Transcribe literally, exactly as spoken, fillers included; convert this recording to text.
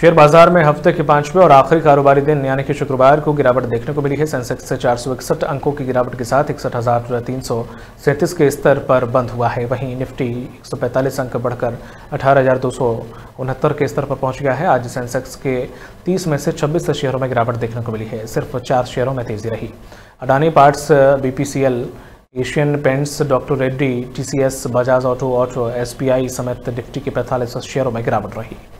Share बाजार में हफ्ते के पांचवें और आखिरी कारोबारी दिन यानी कि शुक्रवार को गिरावट देखने को मिली है। सेंसेक्स से चार सौ इकसठ अंकों की गिरावट के साथ इकसठ हजार तीन सौ सैंतीस के स्तर पर बंद हुआ है। वहीं निफ्टी एक सौ पैंतालीस अंक बढ़कर अठारह हजार दो सौ उनहत्तर के स्तर पर पहुंच गया है। आज सेंसेक्स के तीस में से छब्बीस शेयरों में गिरावट देखने को मिली है। सिर्फ चार शेयरों में तेजी रही। Adani ports, B P C L, Asian Paints, doctor Reddy, T C S, Bajaj Auto Auto S B I समेत निफ्टी के पैंतालीस शेयरों में गिरावट रही।